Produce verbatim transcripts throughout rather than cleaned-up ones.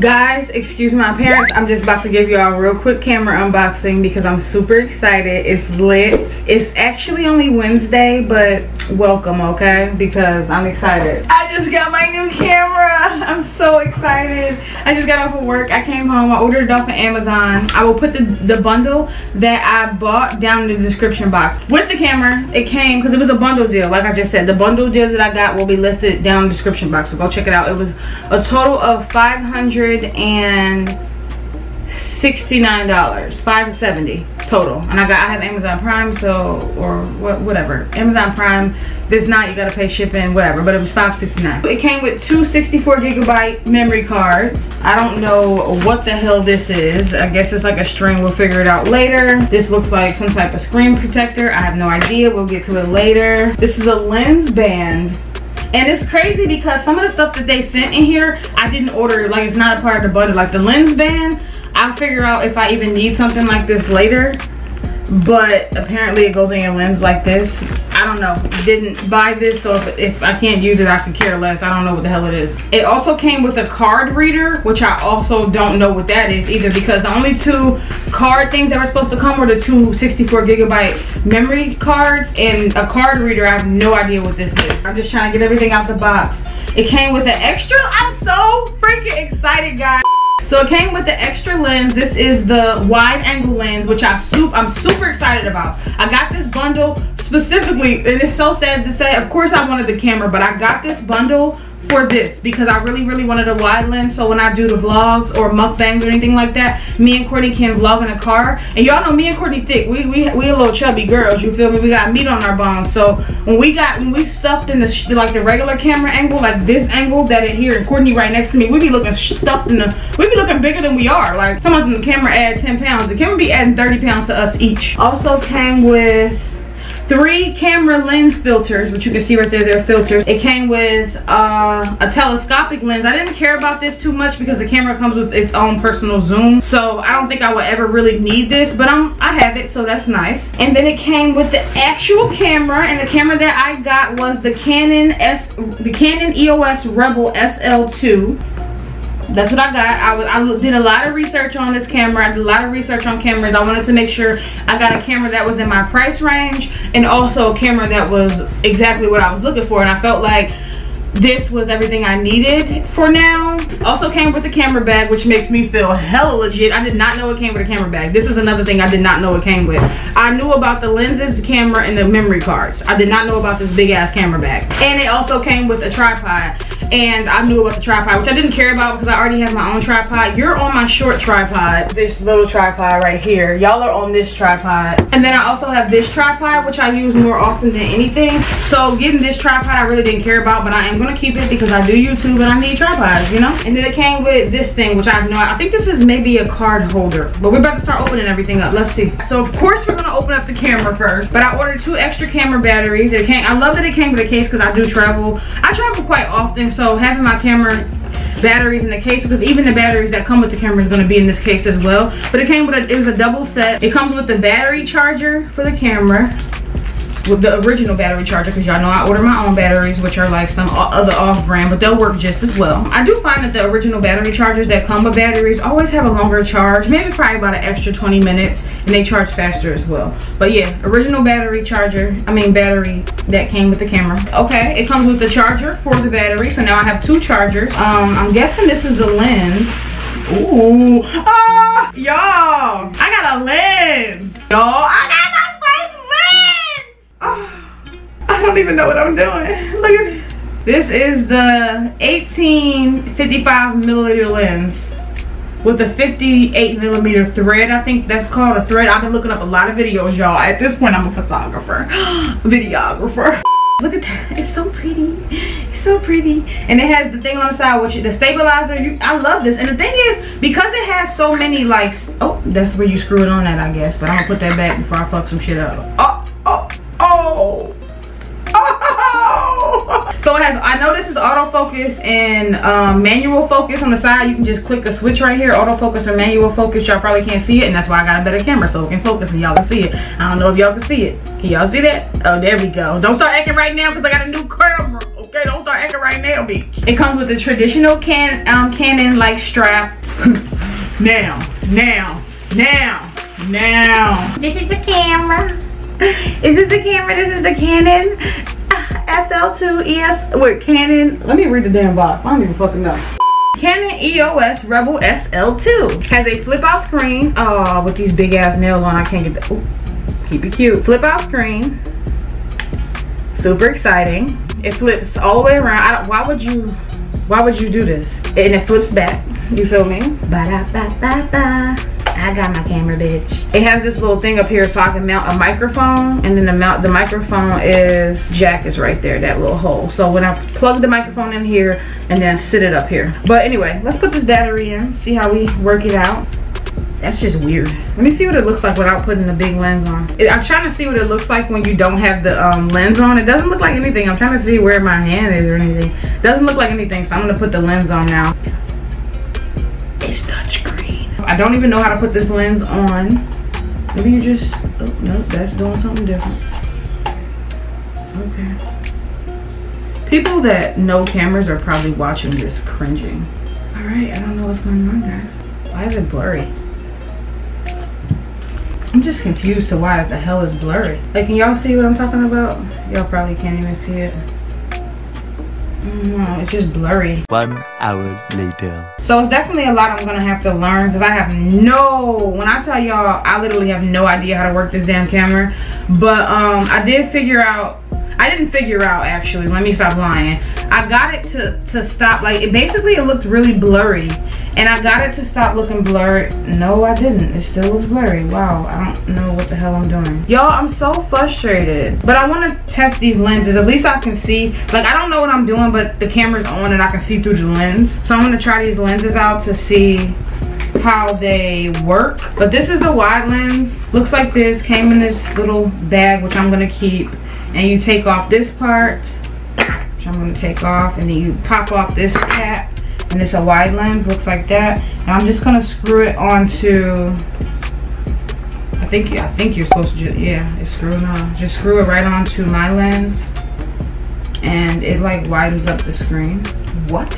Guys, excuse my appearance. I'm just about to give y'all a real quick camera unboxing because I'm super excited. It's lit. It's actually only Wednesday, but welcome, okay? Because I'm excited. I just got my new camera. I'm so excited. I just got off of work. I came home. I ordered it off of Amazon. I will put the, the bundle that I bought down in the description box. With the camera, it came because it was a bundle deal. Like I just said, the bundle deal that I got will be listed down in the description box. So go check it out. It was a total of five hundred and sixty-nine dollars, five seventy total, and I got I have Amazon Prime, so or what, whatever Amazon Prime. This night you gotta pay shipping, whatever, but it was five sixty-nine. It came with two sixty-four gigabyte memory cards. I don't know what the hell this is. I guess it's like a string. We'll figure it out later. This looks like some type of screen protector. I have no idea. We'll get to it later. This is a lens band. And it's crazy because some of the stuff that they sent in here, I didn't order. Like, it's not a part of the bundle. Like, the lens band, I'll figure out if I even need something like this later. But apparently it goes in your lens like this. I don't know. Didn't buy this, so if, if I can't use it, I could care less. I don't know what the hell it is. It also came with a card reader, which I also don't know what that is either, because the only two card things that were supposed to come were the two sixty-four gigabyte memory cards and a card reader. I have no idea what this is. I'm just trying to get everything out the box. It came with an extra. I'm so freaking excited, guys. So it came with the extra lens. This is the wide angle lens, which I'm super, I'm super excited about. I got this bundle specifically, and it's so sad to say, of course I wanted the camera, but I got this bundle for this because I really, really wanted a wide lens. So when I do the vlogs or mukbangs or anything like that, me and Courtney can vlog in a car. And y'all know me and Courtney thick. We, we, we a little chubby girls, you feel me? We got meat on our bones. So when we got, when we stuffed in the, like the regular camera angle, like this angle that it here, and Courtney right next to me, we be looking stuffed in the, we be looking bigger than we are. Like, someone from the camera add ten pounds. The camera be adding thirty pounds to us each. Also came with three camera lens filters, which you can see right there, they're filters. It came with uh, a telescopic lens. I didn't care about this too much because the camera comes with its own personal zoom. So I don't think I would ever really need this, but I'm, I have it, so that's nice. And then it came with the actual camera, and the camera that I got was the Canon S, the Canon E O S Rebel S L two. That's what I got. I, was, I did a lot of research on this camera. I did a lot of research on cameras. I wanted to make sure I got a camera that was in my price range and also a camera that was exactly what I was looking for. And I felt like this was everything I needed for now. Also came with a camera bag, which makes me feel hella legit. I did not know it came with a camera bag. This is another thing I did not know it came with. I knew about the lenses, the camera, and the memory cards. I did not know about this big ass camera bag. And it also came with a tripod. And I knew about the tripod, which I didn't care about because I already have my own tripod. You're on my short tripod, this little tripod right here. Y'all are on this tripod. And then I also have this tripod, which I use more often than anything. So getting this tripod, I really didn't care about, but I am going to keep it because I do YouTube and I need tripods, you know? And then it came with this thing, which I have no idea. I think this is maybe a card holder, but we're about to start opening everything up. Let's see. So of course we're going to open up the camera first, but I ordered two extra camera batteries. It came, I love that it came with a case because I do travel. I travel quite often, so having my camera batteries in the case, because even the batteries that come with the camera is going to be in this case as well. But it came with a, it was a double set. It comes with the battery charger for the camera, with the original battery charger, because y'all know I order my own batteries, which are like some other off-brand, but they'll work just as well. I do find that the original battery chargers that come with batteries always have a longer charge, maybe probably about an extra twenty minutes, and they charge faster as well. But yeah, original battery charger, I mean battery that came with the camera. Okay, it comes with the charger for the battery, so now I have two chargers. Um, I'm guessing this is the lens. Ooh, oh, y'all, I got a lens, y'all, I got I don't even know what I'm doing. Look at this. This is the eighteen fifty-five millimeter lens with a fifty-eight millimeter thread. I think that's called a thread. I've been looking up a lot of videos, y'all. At this point, I'm a photographer, videographer. Look at that. It's so pretty. It's so pretty. And it has the thing on the side, which is the stabilizer. You, I love this. And the thing is, because it has so many, like, oh, that's where you screw it on at, I guess. But I'm gonna put that back before I fuck some shit up. Oh, oh, oh. So it has, I know this is autofocus and um, manual focus on the side. You can just click a switch right here, autofocus or manual focus. Y'all probably can't see it, and that's why I got a better camera so it can focus and y'all can see it. I don't know if y'all can see it. Can y'all see that? Oh, there we go. Don't start acting right now because I got a new camera. Okay, don't start acting right now, bitch. It comes with a traditional can um, Canon-like strap. Now, now, now, now. This is the camera. Is this the camera? This is the Canon S L two E S. Wait, Canon. Let me read the damn box. I don't even fucking know. Canon E O S Rebel S L two has a flip-out screen. Oh, with these big ass nails on, I can't get that. Ooh, keep it cute. Flip-out screen. Super exciting. It flips all the way around. I don't, why would you? Why would you do this? And it flips back. You feel me? Ba-da-ba-ba-ba. I got my camera, bitch. It has this little thing up here so I can mount a microphone, and then the mount the microphone is jack is right there, that little hole. So when I plug the microphone in here and then sit it up here. But anyway, let's put this battery in, see how we work it out. That's just weird. Let me see what it looks like without putting the big lens on. It, I'm trying to see what it looks like when you don't have the um, lens on. It doesn't look like anything. I'm trying to see where my hand is or anything. It doesn't look like anything, so I'm gonna put the lens on now. It's touchscreen. I don't even know how to put this lens on. Maybe you just, oh, no, that's doing something different. Okay. People that know cameras are probably watching this cringing. All right, I don't know what's going on, guys. Why is it blurry? I'm just confused to why the hell is blurry. Like, can y'all see what I'm talking about? Y'all probably can't even see it. No, it's just blurry. One hour later. So it's definitely a lot I'm gonna have to learn, because I have no, when I tell y'all, I literally have no idea how to work this damn camera. But um, I did figure out, I didn't figure out actually, let me stop lying. I got it to, to stop, like it basically it looked really blurry. And I got it to stop looking blurred. No, I didn't. It still looks blurry. Wow, I don't know what the hell I'm doing. Y'all, I'm so frustrated. But I want to test these lenses. At least I can see. Like, I don't know what I'm doing, but the camera's on and I can see through the lens. So I'm going to try these lenses out to see how they work. But this is the wide lens. Looks like this. Came in this little bag, which I'm going to keep. And you take off this part, which I'm going to take off. And then you pop off this cap. And it's a wide lens, looks like that. And I'm just gonna screw it onto. I think I think you're supposed to just, yeah, it's screwing on. Just screw it right onto my lens, and it like widens up the screen. What?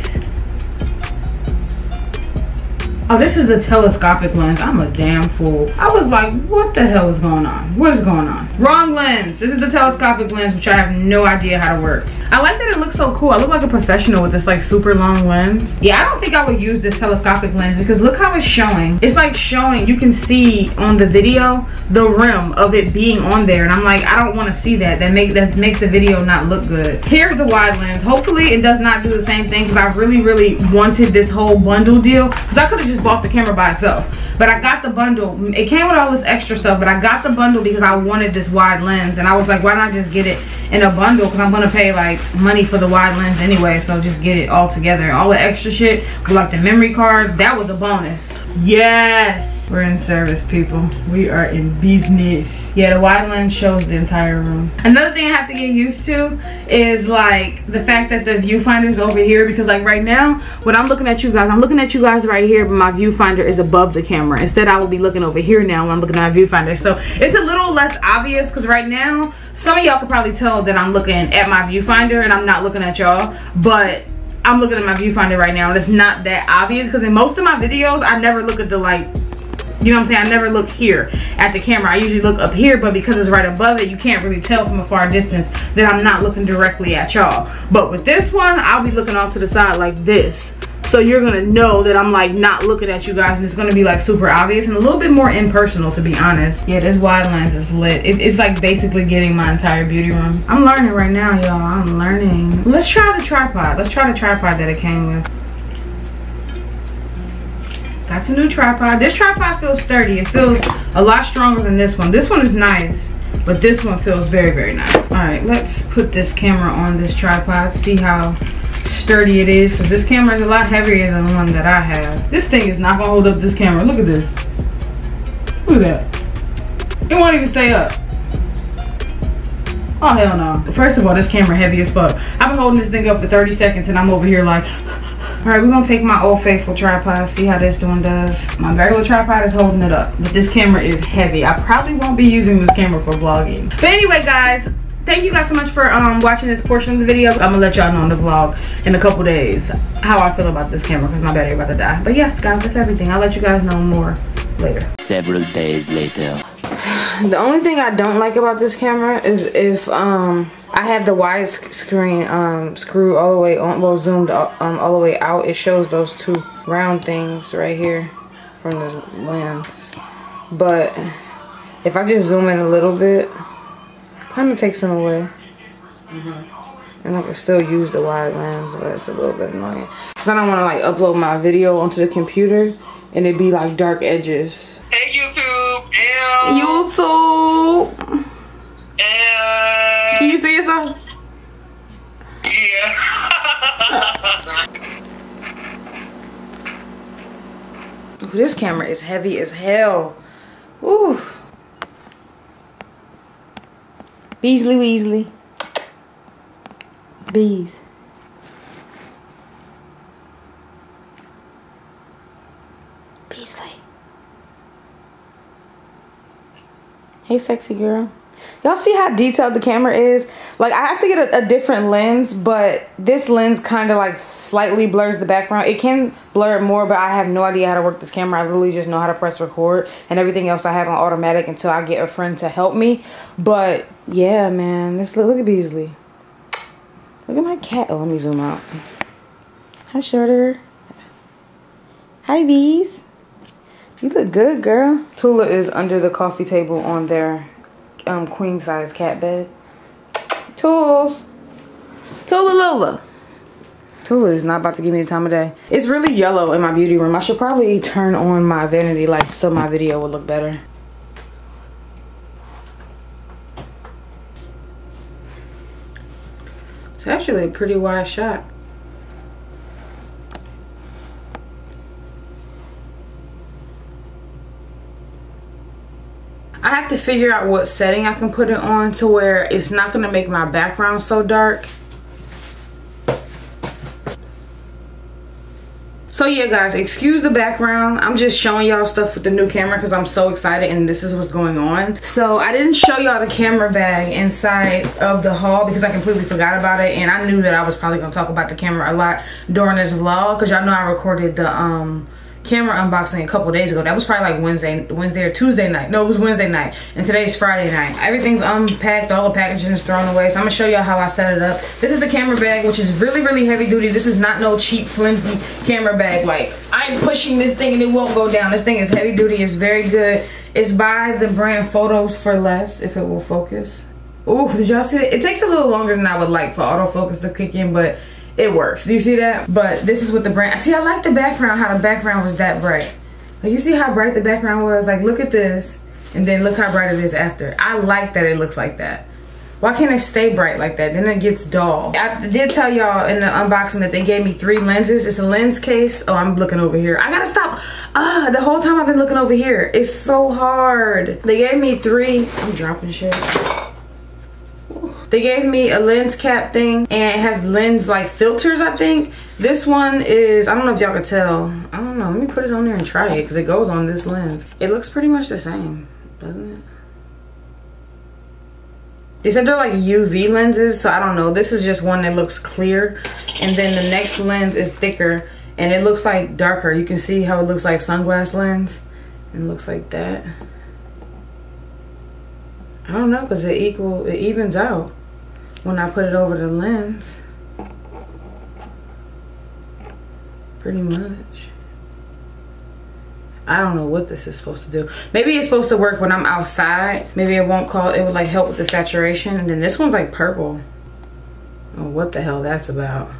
Oh, this is the telescopic lens. I'm a damn fool. I was like, what the hell is going on? What is going on? Wrong lens. This is the telescopic lens, which I have no idea how to work. I like that it looks so cool. I look like a professional with this like super long lens. Yeah, I don't think I would use this telescopic lens because look how it's showing. It's like showing, you can see on the video, the rim of it being on there. And I'm like, I don't want to see that. That, make, that makes the video not look good. Here's the wide lens. Hopefully it does not do the same thing because I really, really wanted this whole bundle deal. Because I could have just bought the camera by itself, but I got the bundle. It came with all this extra stuff, but I got the bundle because I wanted this wide lens, and I was like, why not just get it in a bundle, because I'm gonna pay like money for the wide lens anyway, so just get it all together. All the extra shit like the memory cards, that was a bonus. Yes, we're in service, people. We are in business. Yeah, the wide lens shows the entire room. Another thing I have to get used to is like the fact that the viewfinder's over here, because like right now when I'm looking at you guys, I'm looking at you guys right here, but my viewfinder is above the camera. Instead, I will be looking over here now when I'm looking at my viewfinder. So it's a little less obvious, because right now some of y'all could probably tell that I'm looking at my viewfinder and I'm not looking at y'all, but I'm looking at my viewfinder right now, and it's not that obvious, because in most of my videos I never look at the, like, you know what I'm saying, I never look here at the camera. I usually look up here, but because it's right above it, you can't really tell from a far distance that I'm not looking directly at y'all. But with this one, I'll be looking off to the side like this, so you're gonna know that I'm like not looking at you guys, and it's gonna be like super obvious and a little bit more impersonal, to be honest. Yeah, this wide lens is lit. It, it's like basically getting my entire beauty room. I'm learning right now, y'all. I'm learning. Let's try the tripod. Let's try the tripod that it came with. That's a new tripod. This tripod feels sturdy. It feels a lot stronger than this one. This one is nice, but this one feels very, very nice. All right, let's put this camera on this tripod, see how sturdy it is, because this camera is a lot heavier than the one that I have. This thing is not gonna hold up this camera. Look at this. Look at that. It won't even stay up. Oh hell no. First of all, this camera heavy as fuck. I've been holding this thing up for thirty seconds and I'm over here like, alright, we're gonna take my old faithful tripod, see how this one does. My regular tripod is holding it up, but this camera is heavy. I probably won't be using this camera for vlogging. But anyway, guys, thank you guys so much for um, watching this portion of the video. I'm gonna let y'all know in the vlog in a couple days how I feel about this camera because my battery about to die. But yes, guys, that's everything. I'll let you guys know more later. Several days later. The only thing I don't like about this camera is if um, I have the wide screen um, screw all the way on, well, zoomed all, um, all the way out, it shows those two round things right here from the lens. But if I just zoom in a little bit, kind of takes them away. Mm-hmm. And I can still use the wide lens, but it's a little bit annoying because I don't want to like upload my video onto the computer and it'd be like dark edges. Hey YouTube, ew. YouTube, ew. Can you see yourself? Yeah. Ooh, this camera is heavy as hell. Ooh. Beasley Weasley. Bees. Beasley. Hey sexy girl. Y'all see how detailed the camera is? Like, I have to get a, a different lens, but this lens kind of like slightly blurs the background. It can blur it more, but I have no idea how to work this camera. I literally just know how to press record, and everything else I have on automatic until I get a friend to help me. But yeah, man, this look, look at Beasley. Look at my cat. Oh, let me zoom out. Hi, Shorter. Hi, Bees. You look good, girl. Tula is under the coffee table on their um, queen size cat bed. Tools. Tula Lula. Tula is not about to give me the time of day. It's really yellow in my beauty room. I should probably turn on my vanity light so my video will look better. It's actually a pretty wide shot. I have to figure out what setting I can put it on to where it's not going to make my background so dark. So yeah, guys, excuse the background. I'm just showing y'all stuff with the new camera because I'm so excited and this is what's going on. So I didn't show y'all the camera bag inside of the haul because I completely forgot about it, and I knew that I was probably going to talk about the camera a lot during this vlog because y'all know I recorded the um camera unboxing a couple days ago. That was probably like Wednesday Wednesday or Tuesday night. No, it was Wednesday night, and today's Friday night. Everything's unpacked, all the packaging is thrown away, so I'm gonna show y'all how I set it up. This is the camera bag, which is really really heavy duty. This is not no cheap flimsy camera bag like I'm pushing this thing and it won't go down. This thing is heavy duty. It's very good. It's by the brand Photos for Less, if it will focus. Oh, did y'all see it? It takes a little longer than I would like for autofocus to kick in, but it works. Do you see that? But this is what the brand. See, I like the background, how the background was that bright. Like, you see how bright the background was? Like, look at this, and then look how bright it is after. I like that it looks like that. Why can't it stay bright like that? Then it gets dull. I did tell y'all in the unboxing that they gave me three lenses. It's a lens case. Oh, I'm looking over here. I gotta stop. Ah, the whole time I've been looking over here. It's so hard. They gave me three. I'm dropping shit. They gave me a lens cap thing, and it has lens like filters, I think. This one is, I don't know if y'all can tell. I don't know, let me put it on there and try it because it goes on this lens. It looks pretty much the same, doesn't it? They said they're like U V lenses, so I don't know. This is just one that looks clear, and then the next lens is thicker and it looks like darker. You can see how it looks like sunglass lens, and it looks like that. I don't know, because it equal it evens out when I put it over the lens, pretty much. I don't know what this is supposed to do. Maybe it's supposed to work when I'm outside. Maybe it won't call, it would like help with the saturation. And then this one's like purple. Oh, what the hell that's about?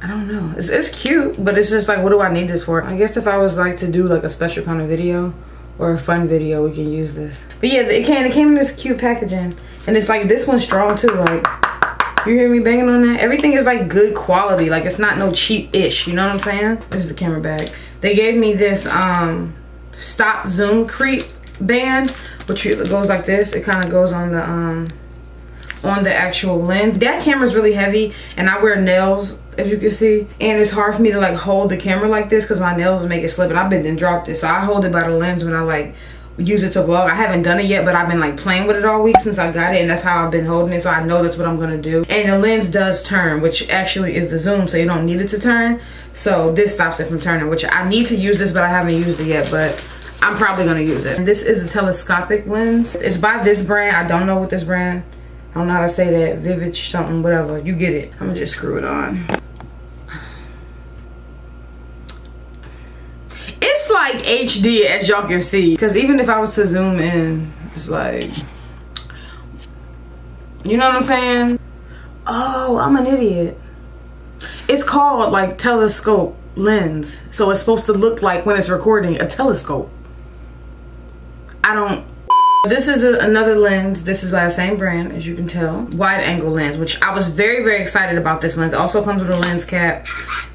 I don't know. It's, it's cute, but it's just like, what do I need this for? I guess if I was like to do like a special kind of video or a fun video, we can use this. But yeah, it came, it came in this cute packaging. And it's like, this one's strong too. Like, you hear me banging on that? Everything is like good quality. Like, it's not no cheap-ish, you know what I'm saying? This is the camera bag. They gave me this um, stop zoom creep band, which goes like this. It kind of goes on the um, on the actual lens. That camera's really heavy and I wear nails, as you can see, and it's hard for me to like hold the camera like this because my nails make it slip, and I've been and dropped it, so I hold it by the lens when I like use it to vlog. I haven't done it yet, but I've been like playing with it all week since I got it, and that's how I've been holding it, so I know that's what I'm gonna do. And the lens does turn, which actually is the zoom, so you don't need it to turn, so this stops it from turning, which I need to use this, but I haven't used it yet, but I'm probably gonna use it. And this is a telescopic lens. It's by this brand. I don't know what this brand, I don't know how to say that, Vivid something, whatever, you get it. I'm gonna just screw it on. It's like H D, as y'all can see, because even if I was to zoom in, it's like, you know what I'm saying? Oh, I'm an idiot. It's called like telescope lens, so it's supposed to look like, when it's recording, a telescope. I don't. This is a, another lens. This is by the same brand, as you can tell. Wide angle lens, which I was very, very excited about this lens. It also comes with a lens cap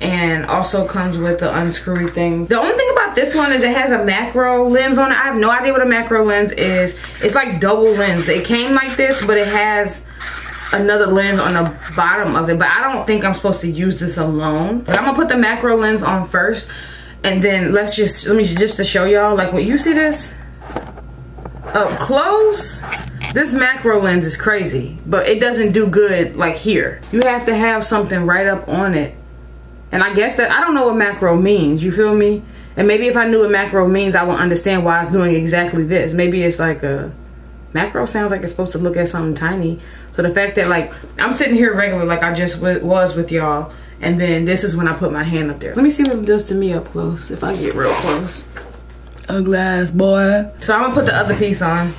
and also comes with the unscrewy thing. The only thing about this one is it has a macro lens on it. I have no idea what a macro lens is. It's like double lens. It came like this, but it has another lens on the bottom of it. But I don't think I'm supposed to use this alone. But I'm gonna put the macro lens on first, and then let's just, let me just to show y'all, like when you see this, up close, this macro lens is crazy, but it doesn't do good like here. You have to have something right up on it, and I guess that, I don't know what macro means, you feel me? And maybe if I knew what macro means, I would understand why it's doing exactly this. Maybe it's like a macro, sounds like it's supposed to look at something tiny. So the fact that like I'm sitting here regular like I just was with y'all, and then this is when I put my hand up there. Let me see what it does to me up close if I get real close. A glass, boy. So I'm gonna put the other piece on,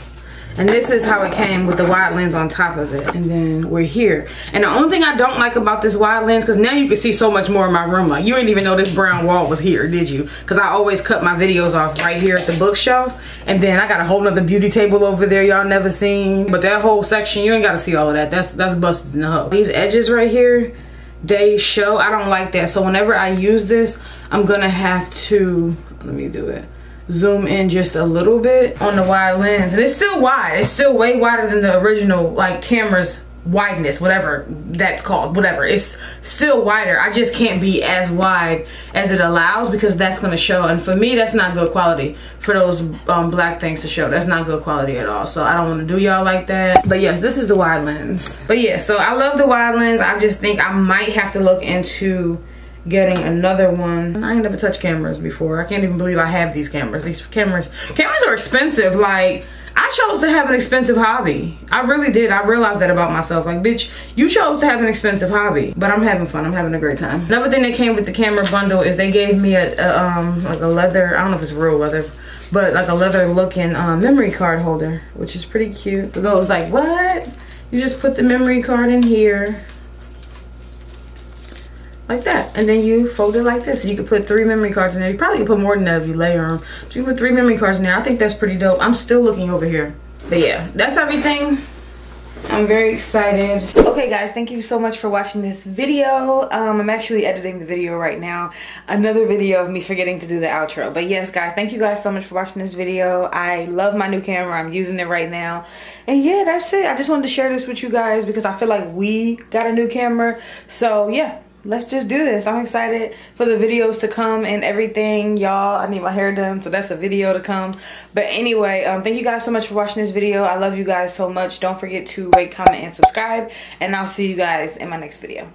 and this is how it came with the wide lens on top of it, and then we're here. And the only thing I don't like about this wide lens, because now you can see so much more in my room, like you didn't even know this brown wall was here, did you? Because I always cut my videos off right here at the bookshelf, and then I got a whole nother beauty table over there y'all never seen, but that whole section, you ain't gotta see all of that, that's that's busted in the hub. These edges right here, they show, I don't like that, so whenever I use this, I'm gonna have to, let me do it, zoom in just a little bit on the wide lens. And it's still wide, it's still way wider than the original like camera's wideness, whatever that's called, whatever, it's still wider. I just can't be as wide as it allows, because that's going to show, and for me that's not good quality for those um, black things to show. That's not good quality at all, so I don't want to do y'all like that. But yes, this is the wide lens. But yeah, so I love the wide lens. I just think I might have to look into getting another one. I ain't never touched cameras before. I can't even believe I have these cameras. These cameras cameras are expensive. Like, I chose to have an expensive hobby. I really did. I realized that about myself. Like, bitch, you chose to have an expensive hobby. But I'm having fun. I'm having a great time. Another thing that came with the camera bundle is they gave me a, a um like a leather, I don't know if it's real leather, but like a leather looking um, memory card holder, which is pretty cute. So those, like, what? You just put the memory card in here like that, and then you fold it like this. You could put three memory cards in there. You probably could put more than that if you layer them. But you can put three memory cards in there. I think that's pretty dope. I'm still looking over here. But yeah, that's everything. I'm very excited. Okay guys, thank you so much for watching this video. Um, I'm actually editing the video right now. Another video of me forgetting to do the outro. But yes guys, thank you guys so much for watching this video. I love my new camera. I'm using it right now. And yeah, that's it. I just wanted to share this with you guys because I feel like we got a new camera. So yeah. Let's just do this. I'm excited for the videos to come and everything, y'all. I need my hair done, so that's a video to come. But anyway, um, thank you guys so much for watching this video. I love you guys so much. Don't forget to rate, comment, and subscribe. And I'll see you guys in my next video.